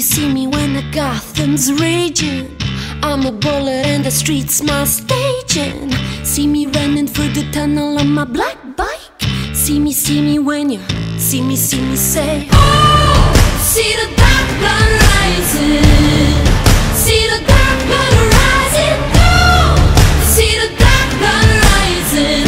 see me when the Gotham's raging. I'm a bullet and the street's my staging. See me running through the tunnel on my black bike. See me when you see me say, oh, see the dark blonde rising. See the dark blonde rising. Oh, see the dark blonde rising.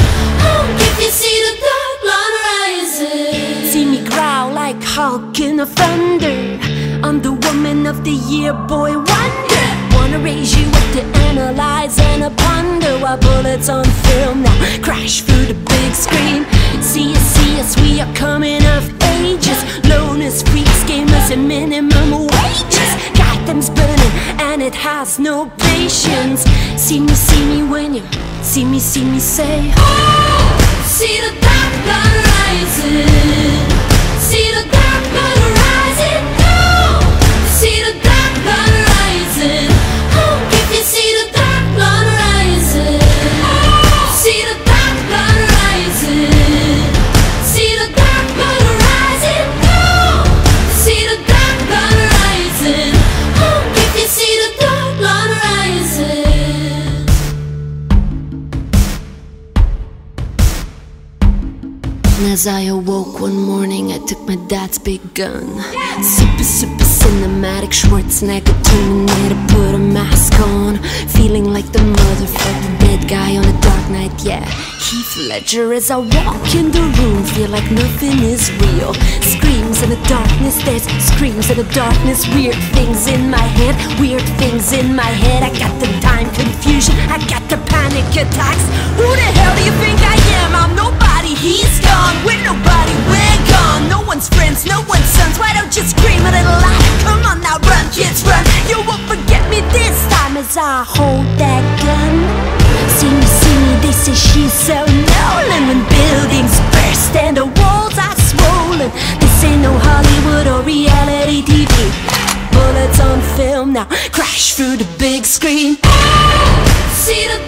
Oh, if you see the dark blonde rising. See me growl like Hulk in a thunder. I'm the woman of the year, boy wonder. Wanna raise you up to analyze and a ponder while bullets on film now crash through the big screen. See us, we are coming of ages. Loners, freaks, gamers, and minimum wages. Gotham's burning and it has no patience. See me when you see me say, oh, see the dark blonde rising. See the dark blonde rising. Oh, see the dark blonde rising. Oh, if you see the dark blonde rising. Oh, see the dark blonde rising. See the dark blonde rising. Oh, see the dark blonde rising. Oh, if you see the dark blonde rising. And as I awoke one morning, I took my dad's big gun. Super cinematic Schwarzenegger Terminator, put a mask on, feeling like the motherfucking dead guy on a dark night, yeah. Heath Ledger as I walk in the room, feel like nothing is real. Screams in the darkness, there's screams in the darkness. Weird things in my head, weird things in my head. I got the time confusion, I got the panic attacks. Who the hell do you think I am? I'm nobody, he's gone. We're nobody, we're gone. No one's friends, no one's sons. Why don't you scream a little louder? Come on now, run, kids, run. You won't forget me this time as I hold that gun. See me, they say she's so Nolan. When buildings burst and the walls are swollen, this ain't no Hollywood or reality TV. Bullets on film now, crash through the big screen. See the